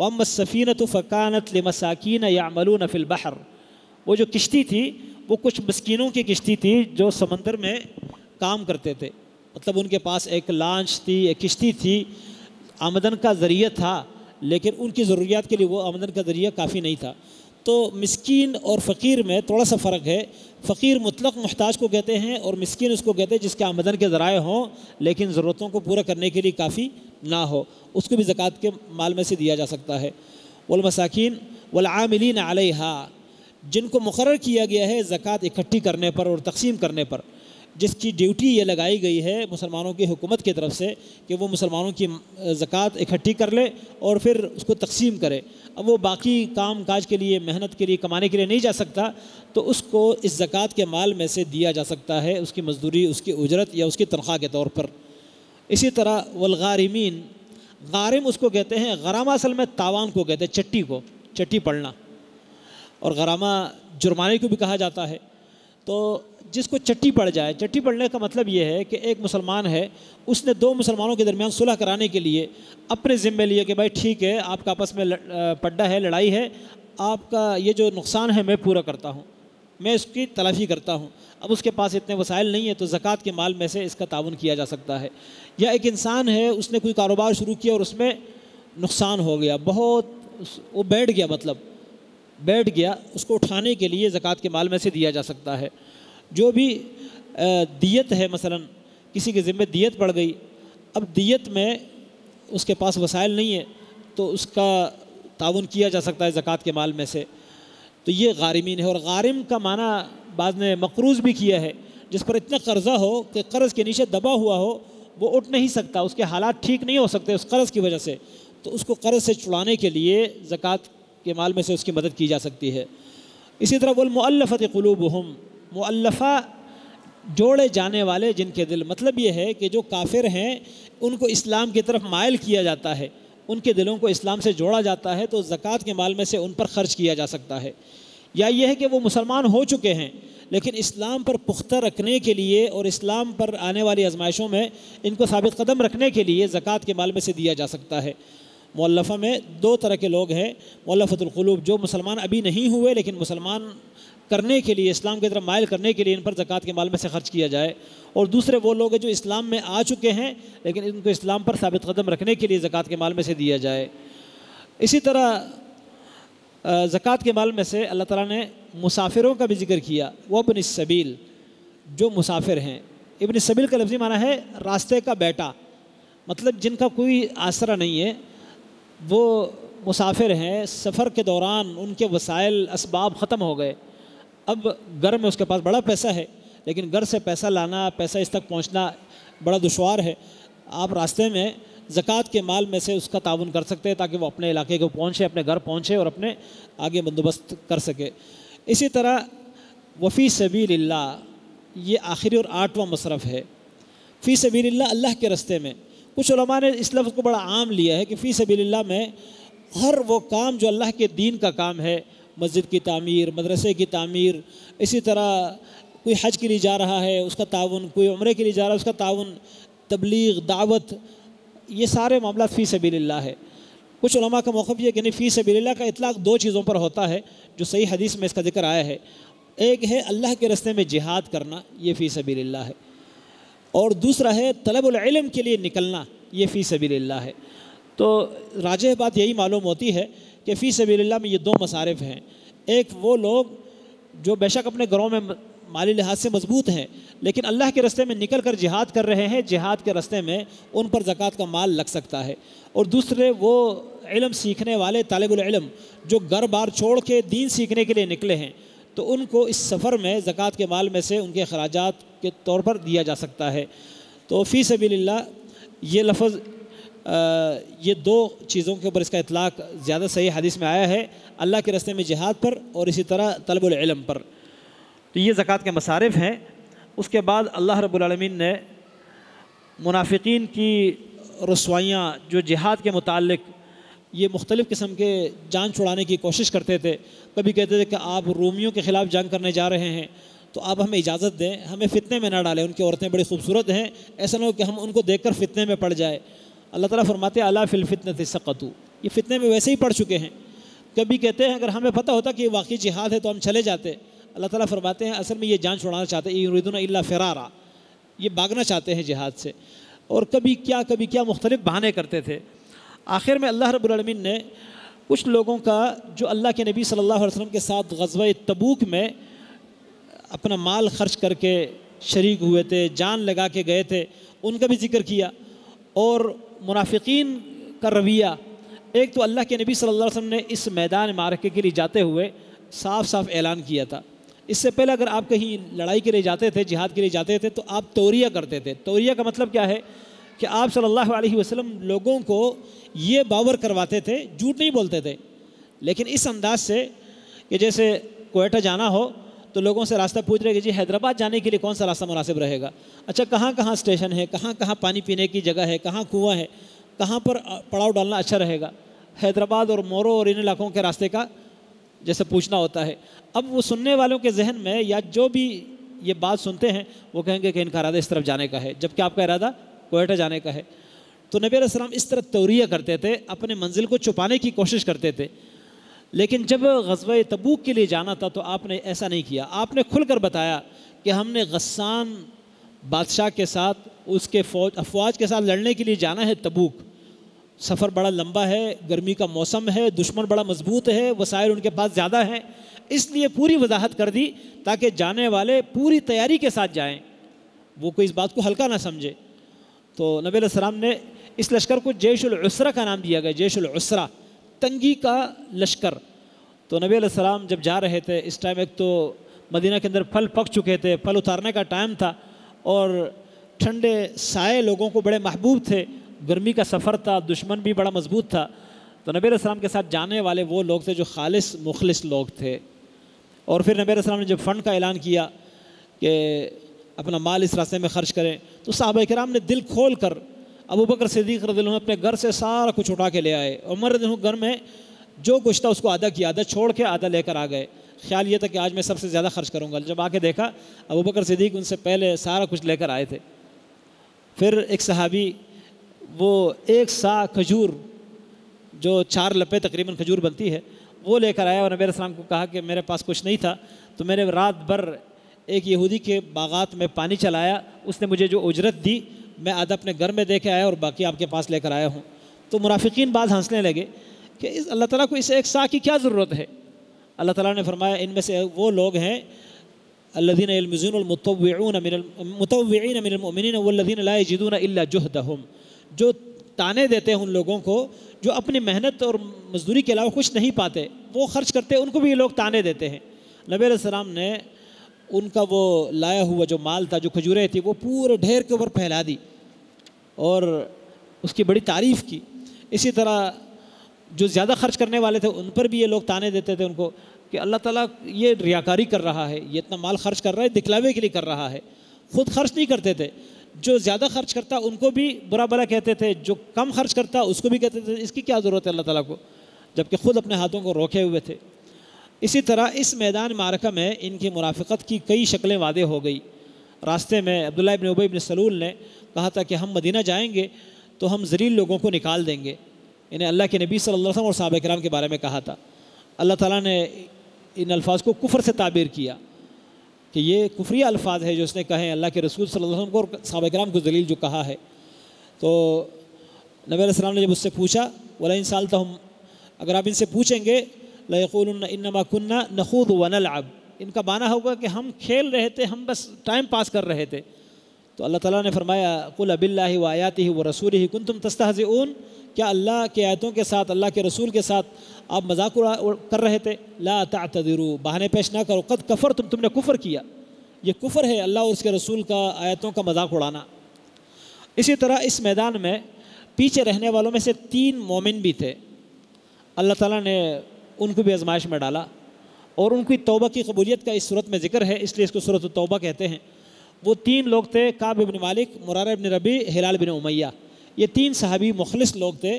वम्मस्सफ़ीनतु फ़कानत लिमसाकीन यामलून फ़िल बहर, वो जो किश्ती थी वो कुछ मस्कीनों की किश्ती थी जो समंदर में काम करते थे। मतलब उनके पास एक लांच थी, एक किश्ती थी, आमदन का ज़रिया था, लेकिन उनकी ज़रूरियात के लिए वो आमदन का ज़रिया काफ़ी नहीं था। तो मिस्कीन और फ़कीर में थोड़ा सा फ़र्क है। फ़कीर मुतलक मुहताज को कहते हैं और मिस्कीन उसको कहते हैं जिसके आमदन के ज़राए हों लेकिन ज़रूरतों को पूरा करने के लिए काफ़ी ना हो, उसको भी ज़कात के माल में से दिया जा सकता है। वल्मसाकीन वल्आमिलीन अलैहा, जिनको मुकर्रर किया गया है ज़कात इकट्ठी करने पर और तकसीम करने पर, जिसकी ड्यूटी ये लगाई गई है मुसलमानों की हुकूमत की तरफ से कि वो मुसलमानों की ज़कात इकट्ठी कर ले और फिर उसको तकसीम करे। अब वो बाकी काम काज के लिए, मेहनत के लिए, कमाने के लिए नहीं जा सकता, तो उसको इस ज़कात के माल में से दिया जा सकता है, उसकी मजदूरी, उसकी उजरत या उसकी तनख्वाह के तौर पर। इसी तरह वलगारिमीन, गारिम उसको कहते हैं, गरामा असल में तावान को कहते हैं, चट्टी को, चट्टी पड़ना, और गरामा जुर्माने को भी कहा जाता है। तो जिसको चट्टी पड़ जाए, चट्टी पड़ने का मतलब ये है कि एक मुसलमान है, उसने दो मुसलमानों के दरमियान सुलह कराने के लिए अपने ज़िम्मे लिए कि भाई ठीक है आपका आपस में पड्डा है, लड़ाई है, आपका ये जो नुकसान है मैं पूरा करता हूँ, मैं इसकी तलाफ़ी करता हूँ। अब उसके पास इतने वसाइल नहीं है तो ज़कात के माल में से इसका ताउन किया जा सकता है। या एक इंसान है, उसने कोई कारोबार शुरू किया और उसमें नुकसान हो गया, बहुत वो बैठ गया, मतलब बैठ गया, उसको उठाने के लिए ज़कात के माल में से दिया जा सकता है। जो भी दियत है, मसलन किसी के ज़िम्मे दियत पड़ गई, अब दियत में उसके पास वसाइल नहीं है तो उसका ताउन किया जा सकता है ज़कात के माल में से। तो ये गारिमीन है। और गारिम का माना बाद ने मकरूज़ भी किया है, जिस पर इतना कर्ज़ा हो कि कर्ज़ के नीचे दबा हुआ हो, वो उठ नहीं सकता, उसके हालात ठीक नहीं हो सकते उस कर्ज़ की वजह से, तो उसको कर्ज़ से छुड़ाने के लिए ज़कात के माल में से उसकी मदद की जा सकती है। इसी तरह वल्मुअल्लफ़ति क़ुलूबुहुम, मुअल्लफ़ा जोड़े जाने वाले जिनके दिल, मतलब ये है कि जो काफिर हैं उनको इस्लाम की तरफ मायल किया जाता है, उनके दिलों को इस्लाम से जोड़ा जाता है, तो ज़कात के माल में से उन पर ख़र्च किया जा सकता है। या ये है कि वो मुसलमान हो चुके हैं लेकिन इस्लाम पर पुख्ता रखने के लिए और इस्लाम पर आने वाली आजमाइशों में इनको साबित कदम रखने के लिए ज़कात के माल में से दिया जा सकता है। मुअल्लफ़ा में दो तरह के लोग हैं, मुअल्लफ़तुल क़ुलूब, जो मुसलमान अभी नहीं हुए लेकिन मुसलमान करने के लिए, इस्लाम की तरफ मायल करने के लिए इन पर ज़कात के माल में से ख़र्च किया जाए। और दूसरे वो लोग हैं जो इस्लाम में आ चुके हैं लेकिन इनको इस्लाम पर साबित कदम रखने के लिए ज़कात के माल में से दिया जाए। इसी तरह ज़कात के माल में से अल्लाह ताला ने मुसाफिरों का भी जिक्र किया, वो इब्न सबील, जो मुसाफिर हैं। इब्न सबील का लफ्ज़ी माना है रास्ते का बेटा, मतलब जिनका कोई आसरा नहीं है, वो मुसाफिर हैं, सफ़र के दौरान उनके वसाइल, असबाब ख़त्म हो गए। अब घर में उसके पास बड़ा पैसा है लेकिन घर से पैसा लाना, पैसा इस तक पहुंचना बड़ा दुश्वार है। आप रास्ते में ज़कात के माल में से उसका ताउन कर सकते हैं ताकि वो अपने इलाके को पहुंचे, अपने घर पहुंचे और अपने आगे बंदोबस्त कर सके। इसी तरह वफ़ी सबीलिल्लाह, ये आखिरी और आठवां मसरफ़ है। फ़ी सबीलिल्लाह, अल्लाह के रास्ते में। कुछ उलमा ने इस लफ्ज़ को बड़ा आम लिया है कि फ़ी सबीलिल्लाह में हर वो काम जो अल्लाह के दीन का काम है, मस्जिद की तामीर, मदरसे की तामीर, इसी तरह कोई हज के लिए जा रहा है उसका ताउन, कोई उम्रे के लिए जा रहा है उसका ताउन, तबलीग, दावत, ये सारे मामला फ़ी सबीलिल्लाह है। कुछ उलमा का मौक़िफ़ यह है कि नहीं, फ़ी सबीलिल्लाह का इतलाक़ दो चीज़ों पर होता है जो सही हदीस में इसका जिक्र आया है। एक है अल्लाह के रास्ते में जिहाद करना, ये फ़ी सबीलिल्लाह है, और दूसरा है तलबुल इल्म के लिए निकलना, ये फ़ी सबीलिल्लाह है। तो राजेह बात यही मालूम होती है कि फ़ी सबीलिल्लाह में ये दो मसारिफ हैं। एक वो लोग जो बेशक अपने घरों में माली लिहाज से मजबूत हैं लेकिन अल्लाह के रास्ते में निकल कर जिहाद कर रहे हैं, जिहाद के रास्ते में उन पर ज़कात का माल लग सकता है। और दूसरे वो इल्म सीखने वाले तालिबुल इल्म जो घर बार छोड़ के दीन सीखने के लिए निकले हैं, तो उनको इस सफ़र में ज़कात के माल में से उनके अखराजात के तौर पर दिया जा सकता है। तो फ़ी सबीलिल्लाह ये लफ्ज़ ये दो चीज़ों के ऊपर इसका इतलाक़ ज़्यादा सही हदीस में आया है, अल्लाह के रास्ते में जिहाद पर और इसी तरह तलबुल इल्म पर। तो ये ज़कात के मसारिफ़ हैं। उसके बाद अल्लाह रब्बुल आलमीन ने मुनाफिकीन की रसवाइयाँ जो जिहाद के मुतालिक ये मुख्तलिफ़ किस्म के जान छुड़ाने की कोशिश करते थे, कभी कहते थे कि आप रोमियों के ख़िलाफ़ जंग करने जा रहे हैं तो आप हमें इजाज़त दें, हमें फ़ितने में ना डालें, उनकी औरतें बड़ी खूबसूरत हैं, ऐसा ना हो कि हम उनको देखकर फ़ितने में पड़ जाए। अल्लाह ताला फरमाते हैं अला फिल फितनति सक़तू, ये फ़ितने में वैसे ही पड़ चुके हैं। कभी कहते हैं अगर हमें पता होता कि ये वाकई जिहाद है तो हम चले जाते। अल्लाह ताला फरमाते हैं असल में ये जान छुड़ाना चाहते हैं, युरीदूना इल्ला फ़िरारा, ये भागना चाहते हैं जिहाद से। और कभी क्या मुख्तलिफ़ बहाने करते थे। आखिर में अल्लाह रब्बुल आलमीन ने कुछ लोगों का जो अल्लाह के नबी सल्लल्लाहु अलैहि वसल्लम के साथ ग़ज़वा तबूक में अपना माल खर्च करके शरीक हुए थे, जान लगा के गए थे, उनका भी जिक्र किया। और मुनाफिकीन का रवैया, एक तो अल्लाह के नबी सल्लल्लाहु अलैहि वसल्लम ने इस मैदान मार्के के लिए जाते हुए साफ साफ ऐलान किया था। इससे पहले अगर आप कहीं लड़ाई के लिए जाते थे, जिहाद के लिए जाते थे, तो आप तौरिया करते थे। तौरिया का मतलब क्या है कि आप सल्लल्लाहु अलैहि वसल्लम लोगों को ये बावर करवाते थे, झूठ नहीं बोलते थे, लेकिन इस अंदाज से कि जैसे कोयटा जाना हो तो लोगों से रास्ता पूछ रहे कि जी हैदराबाद जाने के लिए कौन सा रास्ता मुनासिब रहेगा, अच्छा कहाँ कहाँ स्टेशन है, कहाँ कहाँ पानी पीने की जगह है, कहाँ कुआँ है, कहाँ पर पड़ाव डालना अच्छा रहेगा। हैदराबाद और मोरो और इन इलाकों के रास्ते का जैसे पूछना होता है। अब वो सुनने वालों के जहन में या जो भी ये बात सुनते हैं वो कहेंगे कि इनका इरादा इस तरफ जाने का है, जबकि आपका इरादा कोयटा जाने का है। तो नबी अलैहिस्सलाम इस तरह तौरिया करते थे, अपने मंजिल को छुपाने की कोशिश करते थे। लेकिन जब ग़ज़वा तबूक के लिए जाना था तो आपने ऐसा नहीं किया, आपने खुलकर बताया कि हमने गस्सान बादशाह के साथ उसके अफवाज के साथ लड़ने के लिए जाना है। तबूक सफ़र बड़ा लंबा है, गर्मी का मौसम है, दुश्मन बड़ा मजबूत है, वसाइल उनके पास ज़्यादा हैं, इसलिए पूरी वजाहत कर दी ताकि जाने वाले पूरी तैयारी के साथ जाएं, वो कोई इस बात को हल्का ना समझे। तो नबी अलैहिस्सलाम ने इस लश्कर को जैशुल उसरा का नाम दिया गया, जैशुल उसरा, तंगी का लश्कर। तो नबी अलैहिस्सलाम जब जा रहे थे इस टाइम, एक तो मदीना के अंदर फल पक चुके थे, फल उतारने का टाइम था, और ठंडे साए लोगों को बड़े महबूब थे, गर्मी का सफ़र था, दुश्मन भी बड़ा मजबूत था। तो नबी अलैहिस्सलाम के साथ जाने वाले वो लोग थे जो खालिस मुखलिस लोग थे। और फिर नबी अलैहिस्सलाम ने जब फ़ंड का ऐलान किया कि अपना माल इस रास्ते में ख़र्च करें, तो सहाबा किराम ने दिल खोल कर, अबू बकर सिद्दीक़ रज़ियल्लाहु अन्हु अपने घर से सारा कुछ उठा के ले आए, उमर रज़ियल्लाहु अन्हु घर में जो कुछ था उसको आधा किया, आधा छोड़ के आधा लेकर आ गए। ख्याल ये था कि आज मैं सबसे ज़्यादा खर्च करूँगा। जब आके देखा अबू बकर सिद्दीक़ उनसे पहले सारा कुछ लेकर आए थे। फिर एक सहाबी वो एक सा खजूर, जो 4 लपे तकरीबन खजूर बनती है, वो लेकर आया और नबी अलैहिस्सलाम को कहा कि मेरे पास कुछ नहीं था तो मैंने रात भर एक यहूदी के बागात में पानी चलाया, उसने मुझे जो उजरत दी मैं आधा अपने घर में दे के आया और बाकी आपके पास लेकर आया हूँ। तो मुनाफिकीन बात हंसने लगे कि इस अल्लाह ताला को इस एक सा की क्या ज़रूरत है। अल्लाह ताला ने फरमाया इनमें से वो लोग हैं अल्लज़ीन यल्मुज़ूनल मुतव्विईन मिनल मुमिनीन वल्लज़ीन ला यजिदून इल्ला जुहदहुम, जो ताने देते हैं उन लोगों को जो अपनी मेहनत और मजदूरी के अलावा कुछ नहीं पाते, वो खर्च करते हैं, उनको भी ये लोग ताने देते हैं। नबी अलैहिस्सलाम ने उनका वो लाया हुआ जो माल था, जो खजूरें थी, वो पूरे ढेर के ऊपर फैला दी और उसकी बड़ी तारीफ़ की। इसी तरह जो ज़्यादा खर्च करने वाले थे उन पर भी ये लोग ताने देते थे उनको कि अल्लाह ताला ये रियाकारी कर रहा है, ये इतना माल खर्च कर रहा है दिखलावे के लिए कर रहा है। ख़ुद खर्च नहीं करते थे, जो ज़्यादा खर्च करता उनको भी बुरा भला कहते थे, जो कम खर्च करता उसको भी कहते थे इसकी क्या ज़रूरत है अल्लाह ताला को, जबकि ख़ुद अपने हाथों को रोके हुए थे। इसी तरह इस मैदान मारका में इनकी मुनाफिकत की कई शक्लें वादे हो गई। रास्ते में अब्दुल्ला इब्न उबई इब्न सलूल ने कहा था कि हम मदीना जाएंगे तो हम ज़लील लोगों को निकाल देंगे, इन्हें अल्लाह के नबी सल्लल्लाहु अलैहि वसल्लम और सहाबा किराम के बारे में कहा था। अल्लाह ताला ने इन अल्फाज को कुफ़र से ताबीर किया कि ये कुफरी अल्फाज है जो उसने कहे अल्लाह के रसूल सल्लल्लाहु अलैहि वसल्लम को और सहाबा किराम को ज़लील जो कहा है। तो नबी अलैहि सलाम ने जब उससे पूछा वला इन सअल्तहुम, अगर आप इनसे पूछेंगे ला यक़ूलुन्ना इन्नमा कुन्ना नख़ूद व नलअब, इनका बाना होगा कि हम खेल रहे थे, हम बस टाइम पास कर रहे थे। तो अल्लाह ताला ने फरमाया कुल बिल्लाहि व आयातिहि व रसूलिहि कुंतुम तस्तहज़िऊन, क्या अल्लाह के आयतों के साथ अल्लाह के रसूल के साथ आप मजाक कर रहे थे। ला तातज़िरू, बहाने पेश ना करो, क़द कफ़रतुम, तुमने कुफ़र किया, ये कुफ़र है अल्लाह और उसके रसूल का आयतों का मजाक उड़ाना। इसी तरह इस मैदान में पीछे रहने वालों में से 3 मोमिन भी थे, अल्लाह ताला ने उनको भी आजमाइश में डाला और उनकी तौबा की कबूलियत का इस सूरत में जिक्र है, इसलिए इसको सूरत तौबा कहते हैं। वो 3 लोग थे, काब इब्न मालिक, मुरारा इब्न रबी, हिलाल बिन उमैया, ये 3 सहाबी मुखलिस लोग थे।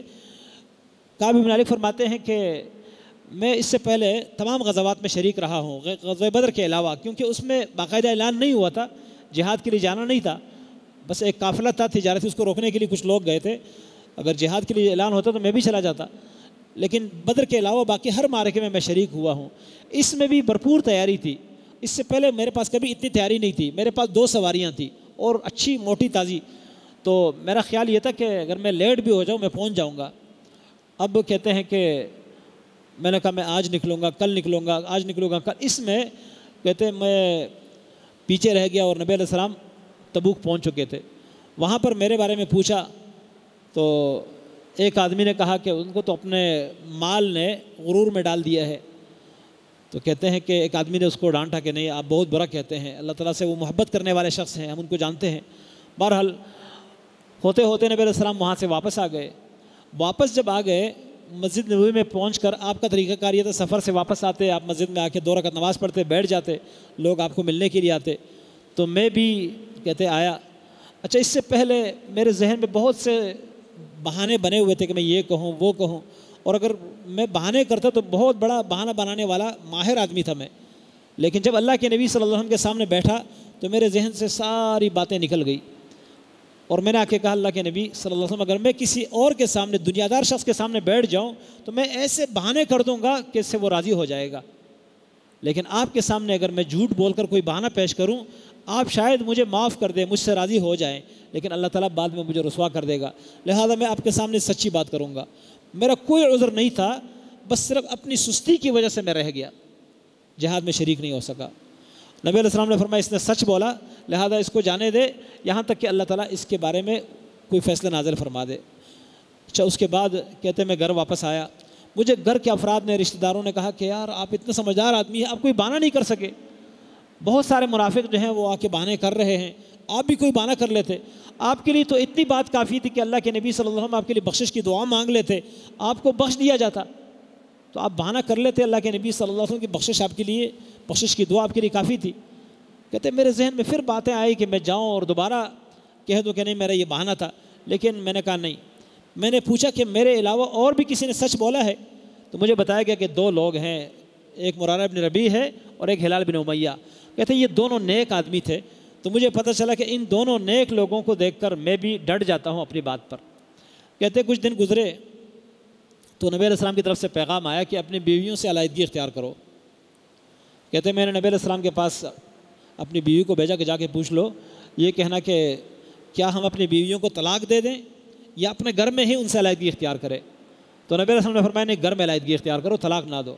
काब इब्न मालिक फरमाते हैं कि मैं इससे पहले तमाम गज़वात में शरीक रहा हूँ, ग़ज़वा बदर के अलावा, क्योंकि उसमें बाकायदा ऐलान नहीं हुआ था, जिहाद के लिए जाना नहीं था, बस एक काफ़िला था तिजारती, उसको रोकने के लिए कुछ लोग गए थे। अगर जिहाद के लिए ऐलान होता तो मैं भी चला जाता, लेकिन बदर के अलावा बाकी हर मारके में मैं शरीक हुआ हूँ। इसमें भी भरपूर तैयारी थी, इससे पहले मेरे पास कभी इतनी तैयारी नहीं थी। मेरे पास 2 सवारियाँ थीं और अच्छी मोटी ताज़ी, तो मेरा ख्याल ये था कि अगर मैं लेट भी हो जाऊँ मैं पहुँच जाऊँगा। अब कहते हैं कि मैंने कहा मैं आज निकलूँगा, कल निकलूँगा, आज निकलूँगा, कल, इसमें कहते हैं मैं पीछे रह गया और नबी अलैहिस्सलाम तबूक पहुँच चुके थे। वहाँ पर मेरे बारे में पूछा तो एक आदमी ने कहा कि उनको तो अपने माल ने गुरूर में डाल दिया है। तो कहते हैं कि एक आदमी ने उसको डांटा कि नहीं, आप बहुत बुरा कहते हैं, अल्लाह ताला से वो मोहब्बत करने वाले शख्स हैं, हम उनको जानते हैं। बहरहाल होते होते नबी अलैहिस्सलाम वहाँ से वापस आ गए। वापस जब आ गए मस्जिद नबवी में पहुंचकर, आपका तरीक़ाकार ये था सफ़र से वापस आते आप मस्जिद में आके 2 रकात नमाज़ पढ़ते, बैठ जाते, लोग आपको मिलने के लिए आते, तो मैं भी कहते आया। अच्छा, इससे पहले मेरे जहन में बहुत से बहाने बने हुए थे कि मैं ये कहूँ वो कहूँ, और अगर मैं बहाने करता तो बहुत बड़ा बहाना बनाने वाला माहिर आदमी था मैं। लेकिन जब अल्लाह के नबी सल्लल्लाहु अलैहि वसल्लम के सामने बैठा तो मेरे जहन से सारी बातें निकल गई और मैंने आके कहा, अल्लाह के नबी सल्लल्लाहु अलैहि वसल्लम, अगर मैं किसी और के सामने, दुनियादार शख्स के सामने बैठ जाऊँ तो मैं ऐसे बहाने कर दूँगा कि इससे वो राज़ी हो जाएगा, लेकिन आपके सामने अगर मैं झूठ बोलकर कोई बहाना पेश करूँ आप शायद मुझे माफ़ कर दें, मुझसे राज़ी हो जाएं, लेकिन अल्लाह ताला बाद में मुझे रुसवा कर देगा, लिहाजा मैं आपके सामने सच्ची बात करूँगा। मेरा कोई उज़र नहीं था, बस सिर्फ अपनी सुस्ती की वजह से मैं रह गया, जिहाद में शरीक नहीं हो सका। नबी अलैहि सलाम ने फरमाया इसने सच बोला, लिहाजा इसको जाने दे, यहाँ तक कि अल्लाह ताला इसके बारे में कोई फ़ैसला नाज़िल फरमा दे। अच्छा, उसके बाद कहते मैं घर वापस आया, मुझे घर के अफराद ने, रिश्तेदारों ने कहा कि यार आप इतना समझदार आदमी है, आप कोई बहाना नहीं कर सके, बहुत सारे मुनाफिक जो हैं वो आके बहाने कर रहे हैं, आप भी कोई बहाना कर लेते, आपके लिए तो इतनी बात काफ़ी थी कि अल्लाह के नबी सल्लल्लाहु अलैहि वसल्लम आपके लिए बख्शिश की दुआ मांग लेते, आपको बख्श दिया जाता, तो आप बहाना कर लेते, अल्लाह के नबी सल्लल्लाहु अलैहि वसल्लम की बख्शिश आपके लिए, बख्शिश की दुआ आपके लिए काफ़ी थी। कहते मेरे जहन में फिर बातें आई कि मैं जाऊँ और दोबारा कह दूँ कि नहीं मेरा ये बहाना था, लेकिन मैंने कहा नहीं। मैंने पूछा कि मेरे अलावा और भी किसी ने सच बोला है, तो मुझे बताया गया कि 2 लोग हैं, एक मुरारा इब्न रबी है और एक हिलाल बिन उमैया। कहते ये दोनों नेक आदमी थे, तो मुझे पता चला कि इन दोनों नेक लोगों को देखकर मैं भी डट जाता हूँ अपनी बात पर। कहते कुछ दिन गुजरे तो नबी अलैहिस्सलाम की तरफ से पैगाम आया कि अपनी बीवियों से अलाइदगी इख्तियार करो। कहते मैंने नबी अलैहिस्सलाम के पास अपनी बीवी को भेजा कि जाके पूछ लो, ये कहना कि क्या हम अपनी बीवियों को तलाक दे दें या अपने घर में ही उनसे अलाइदगी इख्तियार करें। तो नबी अलैहिस्सलाम ने फरमाया नहीं, घर में अलाइदगी इख्तियार करो, तलाक ना दो।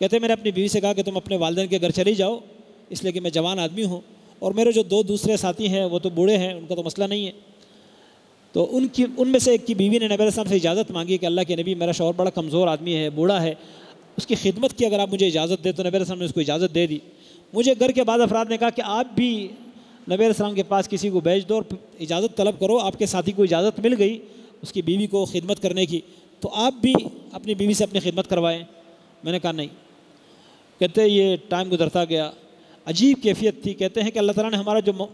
कहते मैंने अपनी बीवी से कहा कि तुम अपने वालिदैन के घर चली जाओ, इसलिए कि मैं जवान आदमी हूँ और मेरे जो 2 दूसरे साथी हैं वो तो बूढ़े हैं, उनका तो मसला नहीं है। तो उनकी, उनमें से एक की बीवी ने नबी अलैहिस्सलाम से इजाज़त मांगी कि अल्लाह के नबी मेरा शौहर बड़ा कमज़ोर आदमी है, बूढ़ा है, उसकी खिदमत की अगर आप मुझे इजाज़त दें। तो नबी अलैहिस्सलाम ने उसको इजाज़त दे दी। मुझे घर के बाद अफराद ने कहा कि आप भी नबी अलैहिस्सलाम के पास किसी को भेज दो और इजाज़त तलब करो, आपके साथी को इजाज़त मिल गई उसकी बीवी को खिदमत करने की, तो आप भी अपनी बीवी से अपनी खिदमत करवाएँ। मैंने कहा नहीं। कहते ये टाइम गुजरता गया, अजीब कैफियत थी। कहते हैं कि अल्लाह ताला ने हमारा जो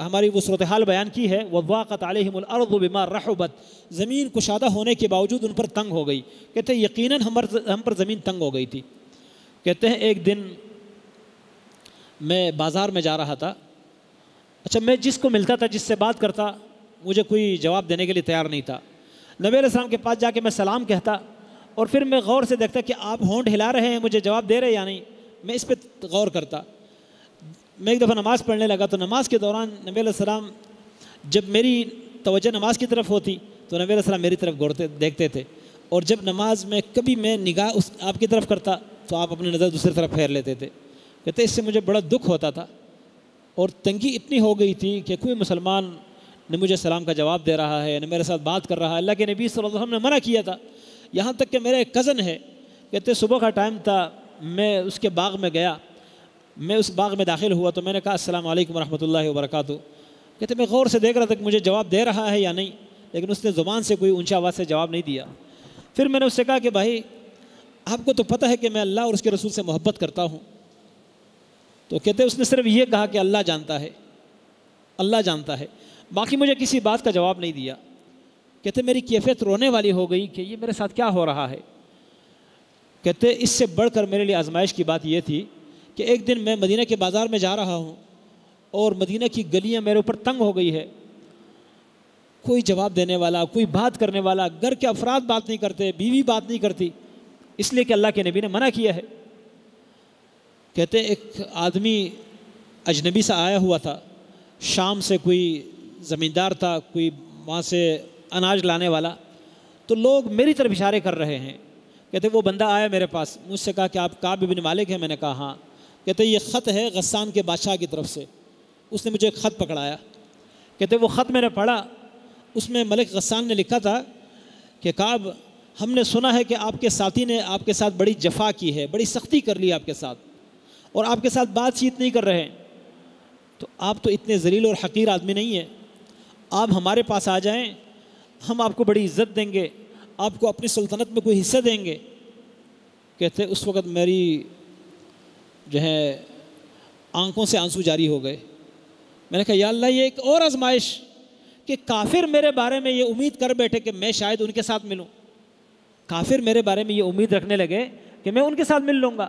हमारी वो सूरत हाल बयान की है, ववाक़अत अलैहिमुल अर्ज़ु बिमा रहबत, ज़मीन कुशादा होने के बावजूद उन पर तंग हो गई। कहते हैं यकीनन हम पर ज़मीन तंग हो गई थी। कहते हैं एक दिन मैं बाज़ार में जा रहा था। अच्छा, मैं जिसको मिलता था, जिससे बात करता, मुझे कोई जवाब देने के लिए तैयार नहीं था। नबी अलैहिस्सलाम के पास जाके मैं सलाम कहता और फिर मैं गौर से देखता कि आप होंठ हिला रहे हैं, मुझे जवाब दे रहे हैं या नहीं, मैं इस पर गौर करता। मैं एक दफ़ा नमाज़ पढ़ने लगा तो नमाज़ के दौरान नबी अलैहिस्सलाम, जब मेरी तवज्जो नमाज़ की तरफ होती तो नबी अलैहिस्सलाम मेरी तरफ गौरते देखते थे, और जब नमाज में कभी मैं निगाह उस आपकी तरफ करता तो आप अपनी नज़र दूसरी तरफ फेर लेते थे। कहते इससे मुझे बड़ा दुख होता था और तंगी इतनी हो गई थी कि कोई मुसलमान न मुझे सलाम का जवाब दे रहा है, न मेरे साथ बात कर रहा है। अल्लाह के नबी सल्लल्लाहु अलैहि वसल्लम ने मना किया था। यहाँ तक कि मेरा एक कज़न है, कहते सुबह का टाइम था, मैं उसके बाग़ में गया, मैं उस बाग़ में दाखिल हुआ तो मैंने कहा अस्सलाम वालेकुम रहमतुल्लाहि व बरकातहू। कहते मैं गौर से देख रहा था कि मुझे जवाब दे रहा है या नहीं। लेकिन उसने ज़ुबान से कोई ऊंची आवाज़ से जवाब नहीं दिया। फिर मैंने उससे कहा कि भाई आपको तो पता है कि मैं अल्लाह और उसके रसूल से मोहब्बत करता हूँ। तो कहते उसने सिर्फ ये कहा कि अल्लाह जानता है, अल्लाह जानता है, बाकी मुझे किसी बात का जवाब नहीं दिया। कहते मेरी कैफियत रोने वाली हो गई कि ये मेरे साथ क्या हो रहा है। कहते इससे बढ़कर मेरे लिए आजमाइश की बात यह थी कि एक दिन मैं मदीना के बाज़ार में जा रहा हूँ और मदीना की गलियाँ मेरे ऊपर तंग हो गई है, कोई जवाब देने वाला, कोई बात करने वाला, घर के अफराद बात नहीं करते, बीवी बात नहीं करती, इसलिए कि अल्लाह के नबी ने मना किया है। कहते एक आदमी अजनबी सा आया हुआ था, शाम से कोई ज़मींदार था, कोई वहाँ से अनाज लाने वाला, तो लोग मेरी तरफ इशारे कर रहे हैं। कहते वो बंदा आया मेरे पास, मुझसे कहा कि आप काब बिन मालिक हैं? मैंने कहा हाँ। कहते ये ख़त है गस्सान के बादशाह की तरफ से, उसने मुझे एक ख़त पकड़ाया। कहते वो ख़त मैंने पढ़ा, उसमें मलिक गस्सान ने लिखा था कि काब हमने सुना है कि आपके साथी ने आपके साथ बड़ी जफा की है, बड़ी सख्ती कर ली आपके साथ, और आपके साथ बातचीत नहीं कर रहे हैं, तो आप तो इतने ज़लील और हक़ीर आदमी नहीं हैं, आप हमारे पास आ जाएं, हम आपको बड़ी इज़्ज़त देंगे, आपको अपनी सल्तनत में कोई हिस्सा देंगे। कहते उस वक़्त मेरी जो है आंखों से आंसू जारी हो गए। मैंने कहा या अल्लाह ये एक और आजमाइश कि काफिर मेरे बारे में ये उम्मीद कर बैठे कि मैं शायद उनके साथ मिलूं, काफिर मेरे बारे में ये उम्मीद रखने लगे कि मैं उनके साथ मिल लूँगा।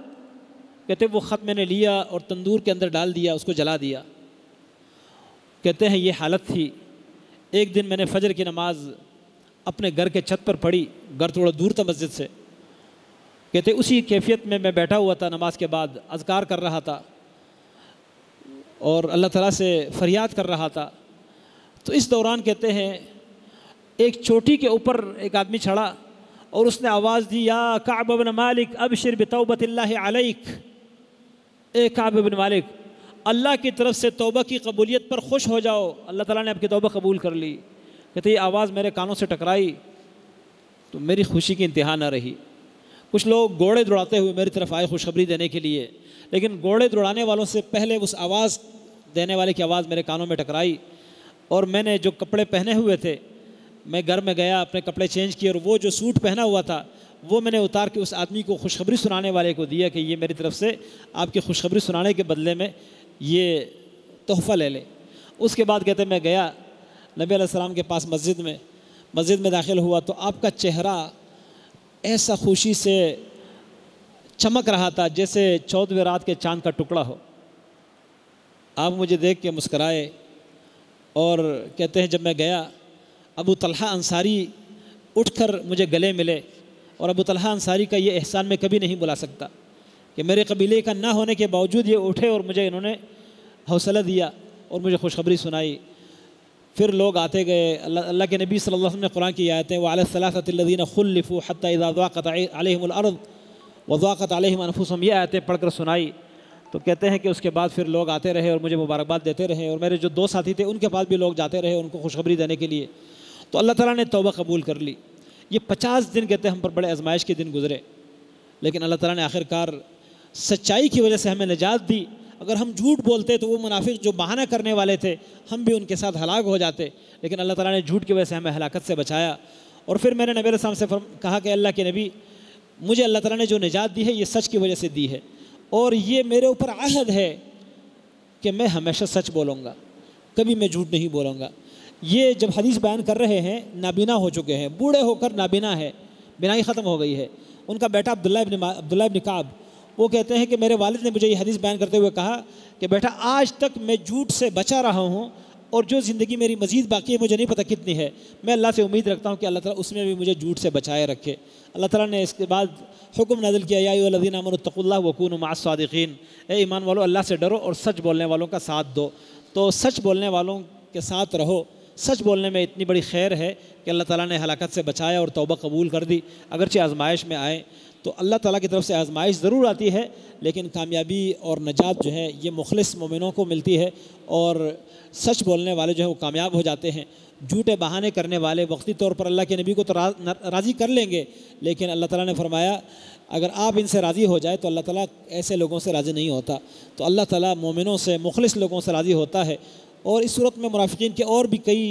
कहते वो ख़त मैंने लिया और तंदूर के अंदर डाल दिया, उसको जला दिया। कहते हैं ये हालत थी। एक दिन मैंने फजर की नमाज़ अपने घर के छत पर पढ़ी, घर थोड़ा दूर था मस्जिद से। कहते उसी कैफियत में मैं बैठा हुआ था, नमाज के बाद अज़कार कर रहा था और अल्लाह ताला से फरियाद कर रहा था। तो इस दौरान कहते हैं एक चोटी के ऊपर एक आदमी चढ़ा और उसने आवाज़ दी या काब बिन मालिक अबशिर बितौबतिल्लाहि अलैक, ए काब बिन मालिक अल्लाह की तरफ से तौबा की कबूलियत पर खुश हो जाओ, अल्लाह ताला ने आपकी तौबा कबूल कर ली। कहते ये आवाज़ मेरे कानों से टकराई तो मेरी खुशी की इंतहा ना रही। कुछ लोग घोड़े दौड़ाते हुए मेरी तरफ आए खुशखबरी देने के लिए, लेकिन घोड़े दौड़ाने वालों से पहले उस आवाज़ देने वाले की आवाज़ मेरे कानों में टकराई और मैंने जो कपड़े पहने हुए थे, मैं घर में गया, अपने कपड़े चेंज किए और वो जो सूट पहना हुआ था वो मैंने उतार के उस आदमी को खुशखबरी सुनाने वाले को दिया कि ये मेरी तरफ से आपकी खुशखबरी सुनाने के बदले में ये तोहफ़ा ले लें। उसके बाद कहते मैं गया नबी अलैहिस्सलाम के पास मस्जिद में दाखिल हुआ तो आपका चेहरा ऐसा खुशी से चमक रहा था जैसे 14वीं रात के चांद का टुकड़ा हो। आप मुझे देख के मुस्कराए और कहते हैं जब मैं गया अबू तलहा अंसारी उठकर मुझे गले मिले और अबू तलहा अंसारी का ये एहसान मैं कभी नहीं बुला सकता कि मेरे कबीले का ना होने के बावजूद ये उठे और मुझे इन्होंने हौसला दिया और मुझे खुशखबरी सुनाई। फिर लोग आते गए। अल्लाह के नबी सल्लल्लाहु अलैहि वसल्लम ने कुरान की आयतें वअला सलासतिल्लज़ीना खुल्लिफू हत्ता इज़ा ज़ाक़त अलैहिमुल अर्ज़ व ज़ाक़त अलैहिम अनफुसुहुम, ये आयतें पढ़कर सुनाई। तो कहते हैं कि उसके बाद फिर लोग आते रहे और मुझे मुबारकबाद देते रहे और मेरे जो दो साथी थे उनके पास भी लोग जाते रहे उनको खुशखबरी देने के लिए। तो अल्लाह ताला ने तौबा कबूल कर ली। ये 50 दिन कहते हम पर बड़े आजमाइश के दिन गुजरे, लेकिन अल्लाह ताला ने आखिरकार सच्चाई की वजह से हमें निजात दी। अगर हम झूठ बोलते तो वो मुनाफिक जो बहाना करने वाले थे हम भी उनके साथ हलाक हो जाते, लेकिन अल्लाह ताला ने झूठ की वजह से हमें हलाकत से बचाया। और फिर मैंने नबी अलैहि सलाम से कहा कि अल्लाह के नबी मुझे अल्लाह ताला ने जो निजात दी है ये सच की वजह से दी है और ये मेरे ऊपर आहद है कि मैं हमेशा सच बोलूँगा, कभी मैं झूठ नहीं बोलूँगा। ये जब हदीस बयान कर रहे हैं नाबीना हो चुके हैं, बूढ़े होकर नाबीना है, बिनाई ख़त्म हो गई है। उनका बेटा अब्दुल्लाह इब्न काब वो कहते हैं कि मेरे वालिद ने मुझे ये हदीस बयान करते हुए कहा कि बेटा आज तक मैं झूठ से बचा रहा हूँ और जो ज़िंदगी मेरी मज़ीद बाकी है मुझे नहीं पता कितनी है, मैं अल्लाह से उम्मीद रखता हूँ कि अल्लाह ताला उसमें भी मुझे झूठ से बचाए रखे। अल्लाह ताला ने इसके बाद हुक्म नाज़िल किया या अय्युहल्लज़ीना आमनू इत्तक़ुल्लाह व कूनू मअस सादिक़ीन, ए ईमान वालों अल्लाह से डरो और सच बोलने वालों का साथ दो। तो सच बोलने वालों के साथ रहो, सच बोलने में इतनी बड़ी खैर है कि अल्लाह ताला ने हलाकत से बचाया और तौबा कबूल कर दी। अगरचे आजमाइश में आए तो अल्लाह ताला की तरफ से आजमाइश ज़रूर आती है, लेकिन कामयाबी और नजात जो है ये मुखलिस मोमिनों को मिलती है और सच बोलने वाले जो है वो कामयाब हो जाते हैं। झूठे बहाने करने वाले वक्ती तौर पर अल्लाह के नबी को तो राज़ी कर लेंगे, लेकिन अल्लाह ताला ने फरमाया अगर आप इनसे राज़ी हो जाए तो अल्लाह ताला ऐसे लोगों से राज़ी नहीं होता। तो अल्लाह ताला मोमिनों से, मुखलिस लोगों से राज़ी होता है। और इस सूरत में मुनाफिकीन के और भी कई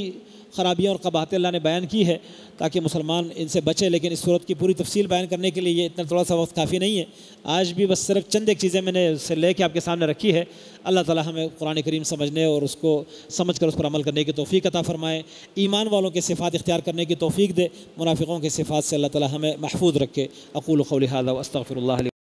खराबियाँ और कबाहतें अल्लाह ने बयान की है ताकि मुसलमान इनसे बचें। लेकिन इस सूरत की पूरी तफसील बयान करने के लिए इतना थोड़ा सा वक्त काफ़ी नहीं है। आज भी बस सिर्फ चंद एक चीज़ें मैंने उससे ले कर आपके सामने रखी है। अल्लाह ताला हमें कुरान करीम समझने और उसको समझ कर उस पर अमल करने की तौफीक अता फ़रमाए। ईमान वालों के सिफ़ात इख्तियार करने की तौफीक दे, मुनाफिकों के सिफ़ात से अल्लाह ताला हमें महफूज रखे। अक़ूलु क़ौली हाज़ा व अस्तग़फ़िरुल्लाह।